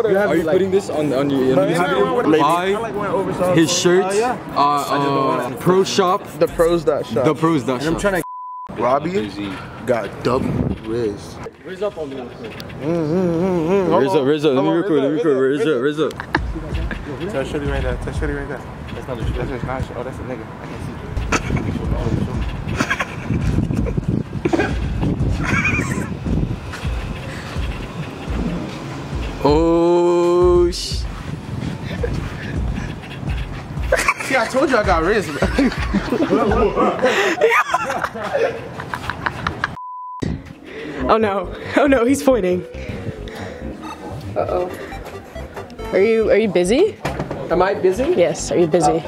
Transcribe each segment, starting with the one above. Are you like, putting this on your his shirts? Yeah. Pro shop. The pros that shop. The pros that shop. I'm trying to Robbie got double Riz. Riz up on me. Riz up. Tell Shorty right there. That's not the That's not shit. Oh, that's a nigga. I can't see. Oh sh! See, I told you I got Riz. Oh no! Oh no! He's pointing. Uh oh. Are you busy? Am I busy? Yes. Are you busy?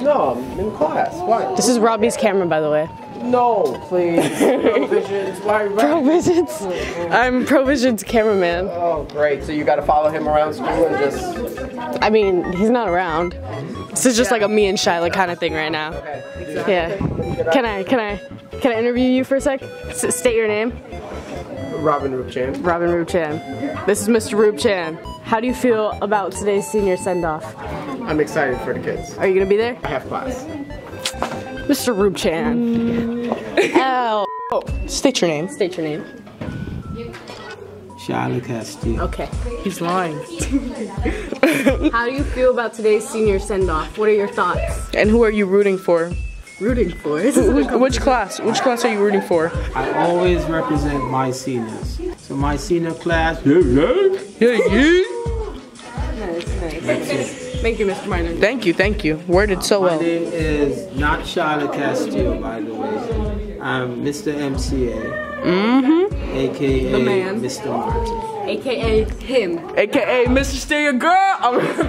No, I'm in class. Why? This is Robbie's camera, by the way. No, please. ProVisionz. Why? ProVisionz. I'm ProVisionz cameraman. Oh, great. So you got to follow him around school and just. I mean, he's not around. This is just like a me and Shiloh kind of thing right now. Okay. Exactly. Yeah. Can I interview you for a sec? State your name. Robin Rupchand. Robin Rupchand. This is Mr. Rupchand. How do you feel about today's senior send-off? I'm excited for the kids. Are you gonna be there? I have class. Mr. Rupchand. Ow. Oh, state your name. State your name. Charlotte Castillo. Okay. He's lying. How do you feel about today's senior send-off? What are your thoughts? And who are you rooting for? Rooting for? Which class? Which class are you rooting for? I always represent my seniors. So my senior class. Nice. That's it. Thank you, Mr. Martin. Thank you. Worded so well. My name is not Charlotte Castillo, by the way. I'm Mr. MCA. Mm-hmm. AKA the man. Mr. Martin. AKA him. AKA Mr. Stay Your Girl. I'm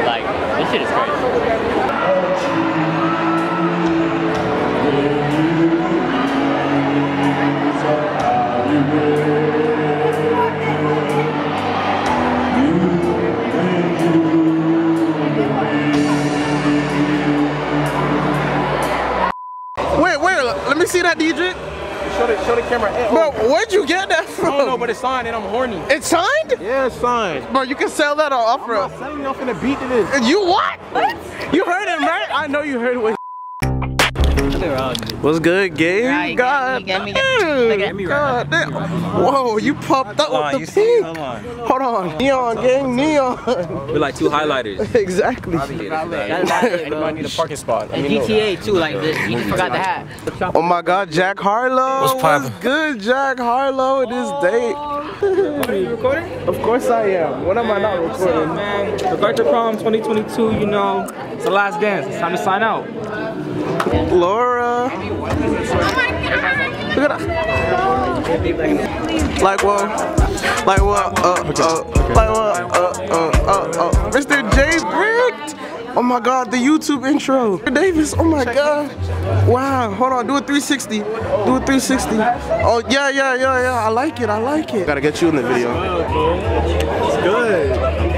Like, this shit is crazy. Let me see that, DJ. Show the camera. Hey, bro, where'd you get that from? I don't know, but it's signed and I'm horny. It's signed? Yeah, it's signed. Bro, you can sell that on off-road. I'm not selling off in a beat to this. You what? What? You heard him, right? I know you heard what. What's good, Gabe? Right, God, God damn. Whoa, you popped up with the pink. Hold on. Neon, gang, neon. We're like two highlighters. Exactly. Anybody need a parking spot? And GTA too, like this. You forgot the hat. Oh my God, Jack Harlow. What's good, Jack Harlow? It is day. Are you recording? Of course I am. What am I not recording? Up, man? The Garter Prom 2022, you know, it's the last dance. It's time to sign out. Laura. Oh my God. Look at that. Like what? Like what? Like what? Mr. J Bricked. Oh my God, the YouTube intro. Davis, oh my God. Wow, hold on, do a 360. Do a 360. Oh, yeah, yeah, yeah, yeah. I like it, I like it. Gotta get you in the video. It's good.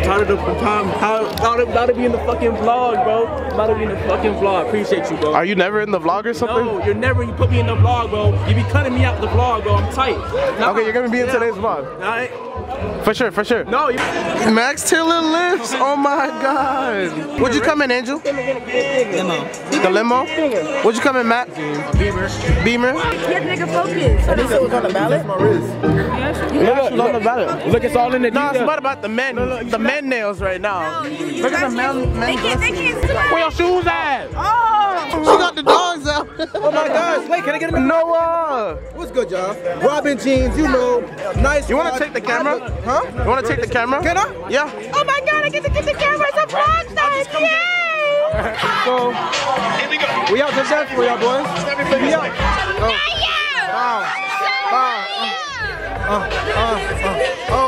I'm about to be in the fucking vlog, bro. About to be in the fucking vlog. Appreciate you, bro. Are you never in the vlog or something? No, you're never. You put me in the vlog, bro. You be cutting me out the vlog, bro. I'm tight. Nah, okay, you're gonna be in today's vlog. All right. For sure, for sure. No, you Max Taylor lifts. Oh my God. Would you come in, Angel? Limo. The limo? Would you come in, Matt? Beamer. Beamer? Get nigga focused. So this was on the ballot? Yeah, she was on the ballot. Look, it's all in the detail. No, it's not about the men. The men nails right now. No, look at the men. Where your shoes at? Oh! She got the dogs out. Oh my gosh. Wait, can I get him? Noah. What's good, y'all? Robin jeans, you know. Nice. You want to take the camera? Huh? You want to take the camera? Can I? Yeah. Oh my God, I get to get the camera. It's a vlog night. Yay! So, we out to that for y'all, boys. We out. Oh. Wow. Wow. Oh, oh, oh, oh.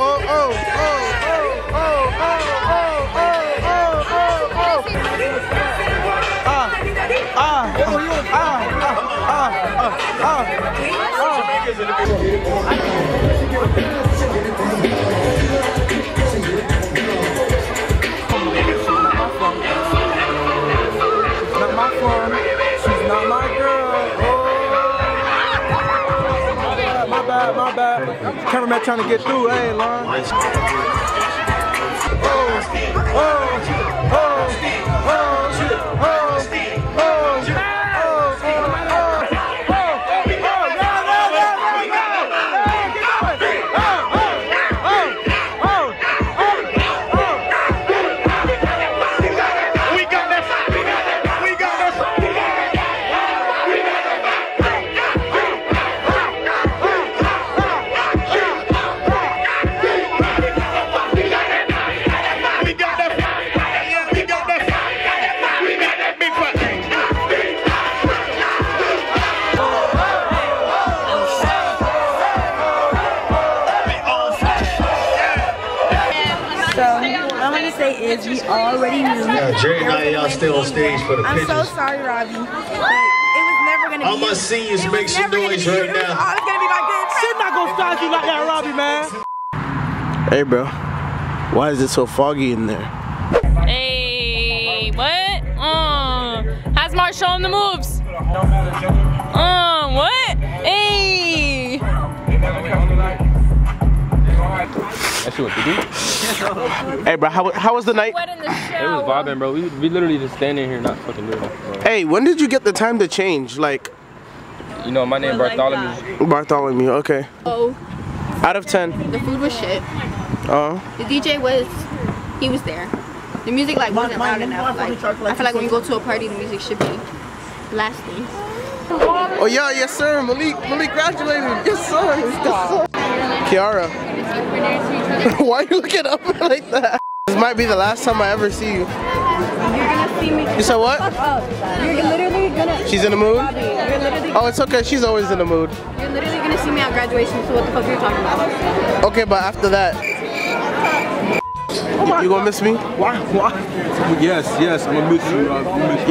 Bad. Cameraman trying to get through, hey, Lauren. Oh, oh, oh, oh, oh. We already knew. Yeah, Jerry got y'all still on stage for the pictures. I'm so sorry, Robbie. But it was never gonna be. I'ma see you make some noise right now. It's gonna be my good friend. She's not gonna stop you like that, Robbie, man. Hey, bro. Why is it so foggy in there? Hey, what? Hasmar showing the moves. What? Hey. That's what they do. Hey, bro, how was the night? It was vibing, bro. We literally just standing here, not fucking doing it, bro. Hey, when did you get the time to change? Like, you know, my name Bartholomew. Bartholomew, okay. Oh. Out of 10. The food was shit. Oh. The DJ was, he was there. The music like wasn't loud enough. Like, I feel like when you go to a party, the music should be lasting. Oh yeah, yes sir, Malik graduated. Yes sir, yes sir. Kiara. Why are you looking up like that? This might be the last time I ever see you. You're gonna see me. You said what? You're literally gonna. She's in the mood? Bobby, you're literally. Oh, it's okay. She's always in the mood. You're literally gonna see me at graduation, so what the fuck are you talking about? Okay, but after that. You gonna miss me? Why? Yes, I'm gonna miss you.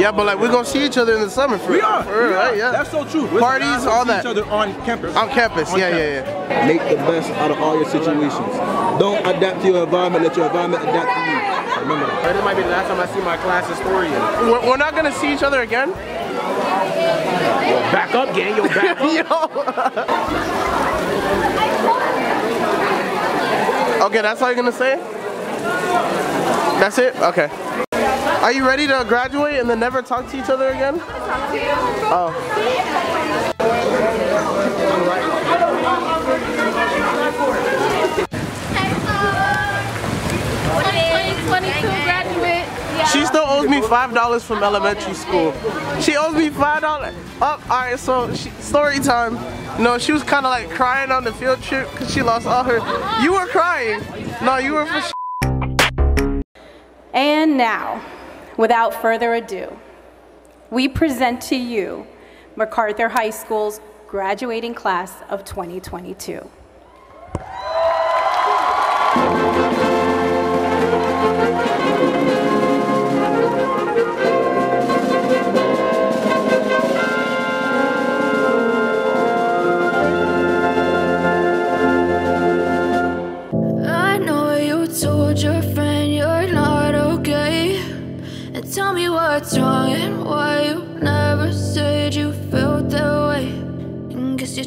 Yeah, but like we're gonna see each other in the summer for real, right? Yeah, that's so true. Parties, all that. Each other on campus. On campus, yeah. Make the best out of all your situations. Don't adapt to your environment. Let your environment adapt to you. Remember that. This might be the last time I see my class historian. We're not gonna see each other again. Yo, back up, gang. Yo, back up. Okay, that's all you're gonna say? That's it? Okay. Are you ready to graduate and then never talk to each other again? Oh. She still owes me $5 from elementary school. She owes me $5. Alright, so story time. No, she was kind of like crying on the field trip because she lost all her. You were crying. No, you were for sure. And now, without further ado, we present to you MacArthur High School's graduating class of 2022. Tell me what's wrong and why you never said you felt that way. And guess you're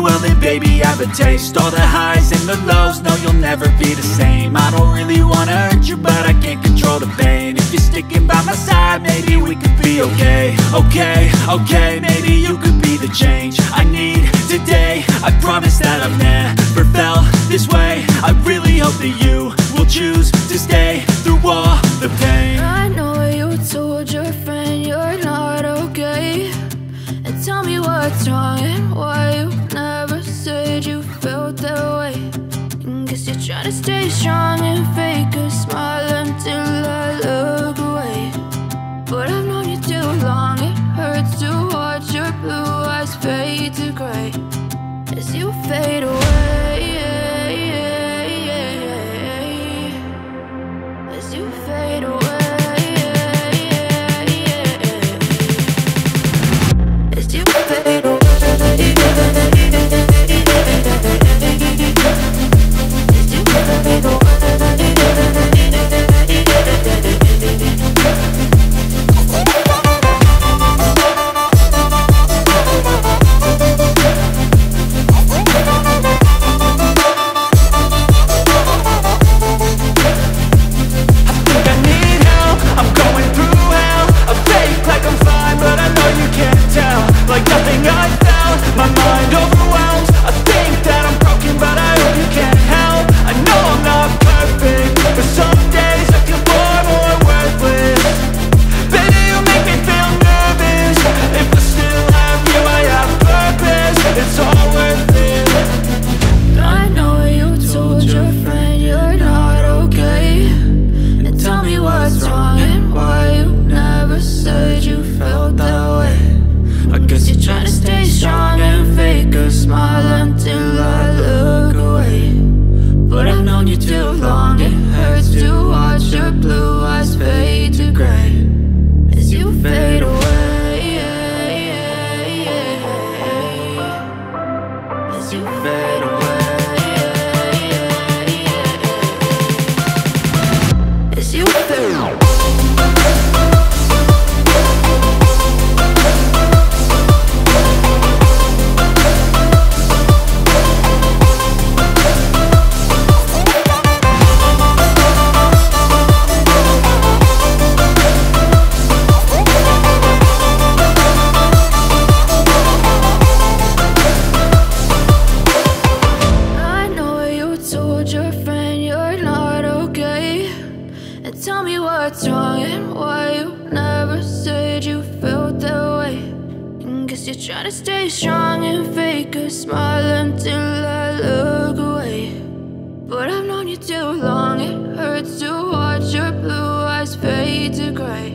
well then baby I have a taste. All the highs and the lows, no, you'll never be the same. I don't really wanna hurt you, but I can't control the pain. If you're sticking by my side, maybe we could be okay. Okay, maybe you could be the change I need today. I promise that I've never felt this way. I really hope that you will choose to stay through all the pain. I know you told your friend you're not okay. And tell me what's wrong and why you never said you felt that way. Guess you're trying to stay strong and fake a smile until I look away. But I've known you too long, it hurts to watch your blue eyes fade to gray as you fade away. As you fade away. As you fade away. And tell me what's wrong and why you never said you felt that way. And guess you're trying to stay strong and fake a smile until I look away. But I've known you too long, it hurts to watch your blue eyes fade to grey.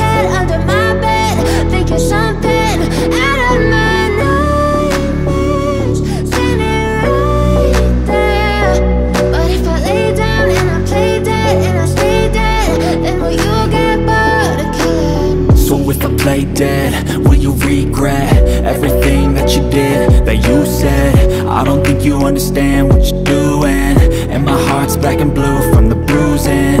head, under my bed, thinking something out of my nightmares, standing right there. But if I lay down and I play dead and I stay dead, then will you get bored of killing me? So if I play dead, will you regret everything that you did, that you said? I don't think you understand what you're doing, and my heart's black and blue from the bruising.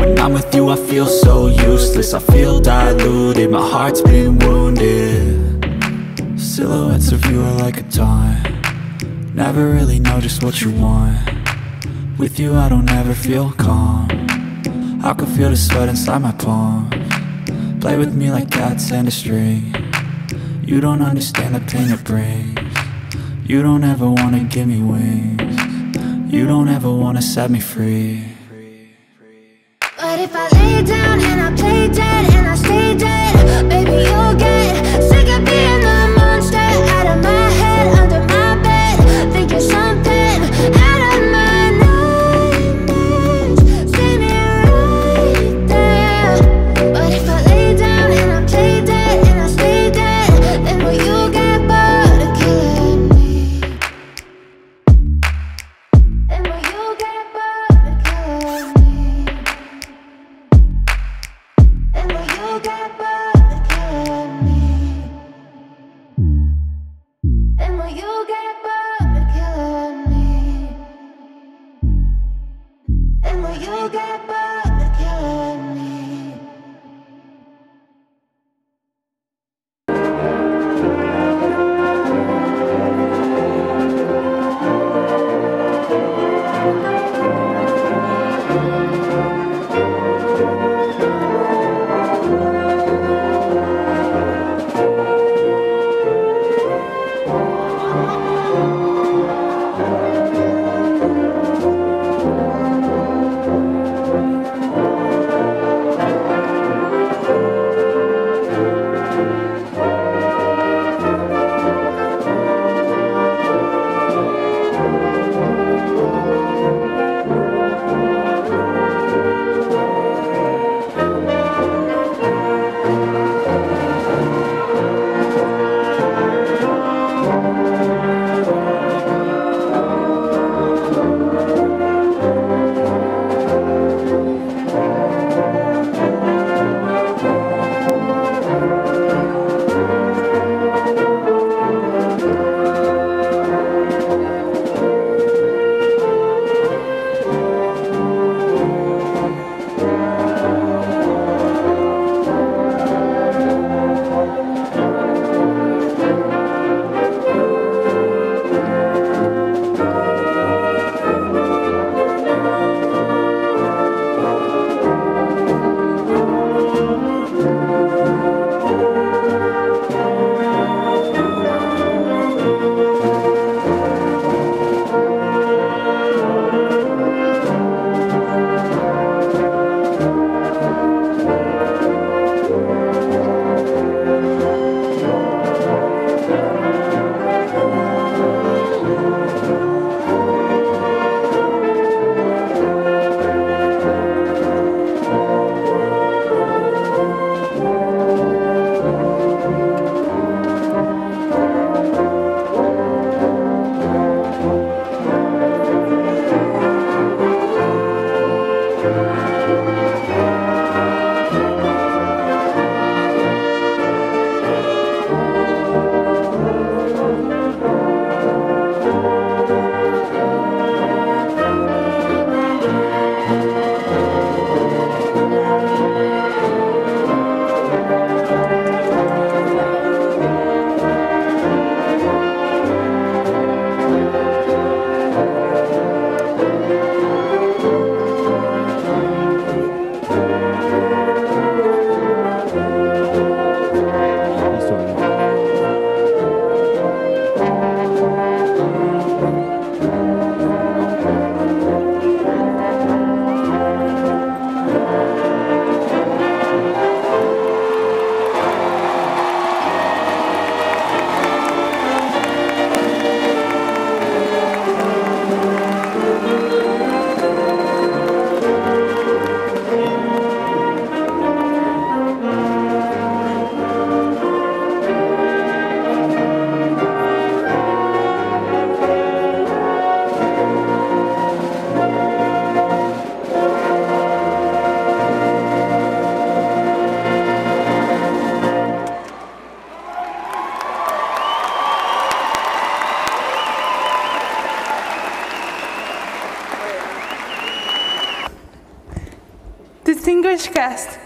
When I'm with you I feel so useless. I feel diluted, my heart's been wounded. Silhouettes of you are like a dime. Never really know just what you want. With you I don't ever feel calm. I can feel the sweat inside my palms. Play with me like cats and a string. You don't understand the pain it brings. You don't ever wanna give me wings. You don't ever wanna set me free. But if I lay down and I play dead and I stay dead, baby you'll get sick of being the monster. Out of my head, under my bed, thinking something out of my head. distinguished guests,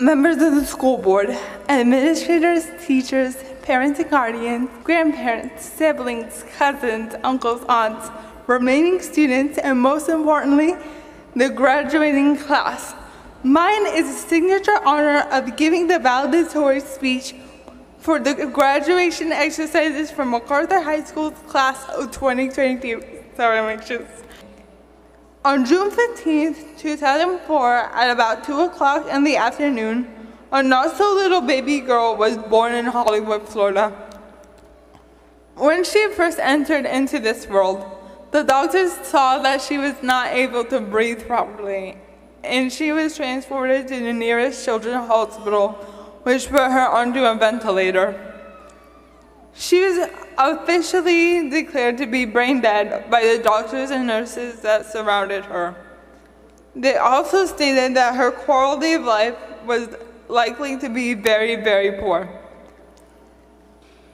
members of the school board, administrators, teachers, parents and guardians, grandparents, siblings, cousins, uncles, aunts, remaining students, and most importantly, the graduating class. Mine is a signature honor of giving the valedictory speech for the graduation exercises from MacArthur High School's class of 2022. Sorry, I'm anxious. On June 15, 2004, at about 2 o'clock in the afternoon, a not-so-little baby girl was born in Hollywood, Florida. When she first entered into this world, the doctors saw that she was not able to breathe properly, and she was transported to the nearest children's hospital, which put her onto a ventilator. She was officially declared to be brain dead by the doctors and nurses that surrounded her. They also stated that her quality of life was likely to be very, very poor.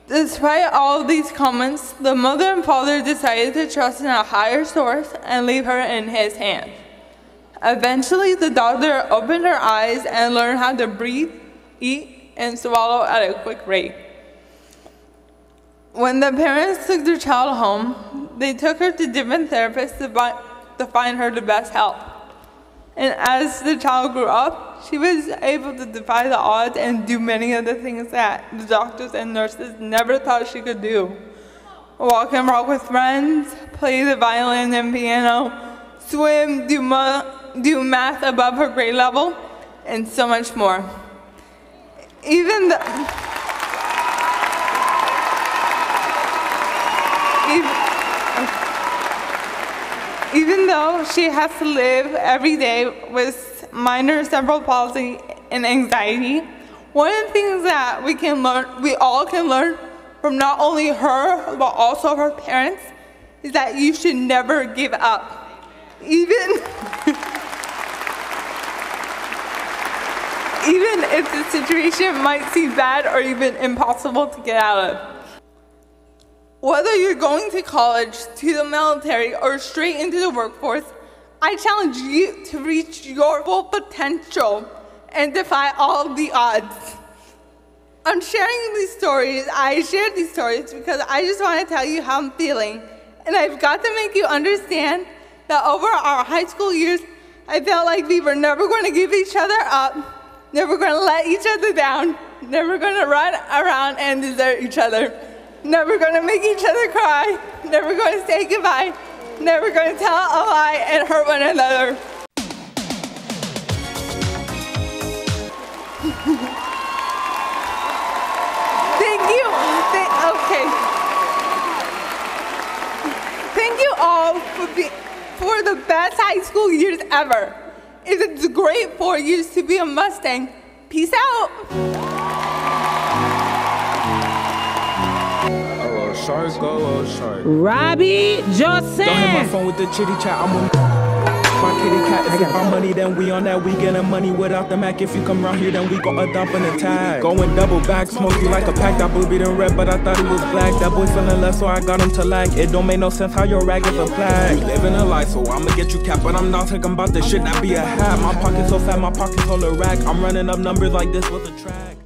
Despite all of these comments, the mother and father decided to trust in a higher source and leave her in his hands. Eventually, the doctor opened her eyes and learned how to breathe, eat, and swallow at a quick rate. When the parents took their child home, they took her to different therapists to find her the best help. And as the child grew up, she was able to defy the odds and do many of the things that the doctors and nurses never thought she could do. Walk and rock with friends, play the violin and piano, swim, do math above her grade level, and so much more. Even though she has to live every day with minor cerebral palsy and anxiety, one of the things that we all can learn from not only her, but also her parents, is that you should never give up. Even if the situation might seem bad or even impossible to get out of. Whether you're going to college, to the military, or straight into the workforce, I challenge you to reach your full potential and defy all the odds. I shared these stories because I just want to tell you how I'm feeling. And I've got to make you understand that over our high school years, I felt like we were never going to give each other up, never going to let each other down, never going to run around and desert each other. Never going to make each other cry, never going to say goodbye, never going to tell a lie and hurt one another. Thank you all for the best high school years ever. It's great 4 years to be a Mustang. Peace out. Shark, oh, shark. Robbie Joseph. Don't hit my phone with the chitty chat. I'm on my kitty cat. If you got money, then we on that. We getting money without the Mac. If you come round here, then we gon' a dump and a tag. Going double back, smoke you like a pack. That boy be the red, but I thought he was black. That boy feeling left, so I got him to lag. It don't make no sense how your rag is a flag. You living a lie, so I'ma get you capped. But I'm not talking about the shit that be a hat. My pocket so fat, my pocket's all a rack. I'm running up numbers like this with a track.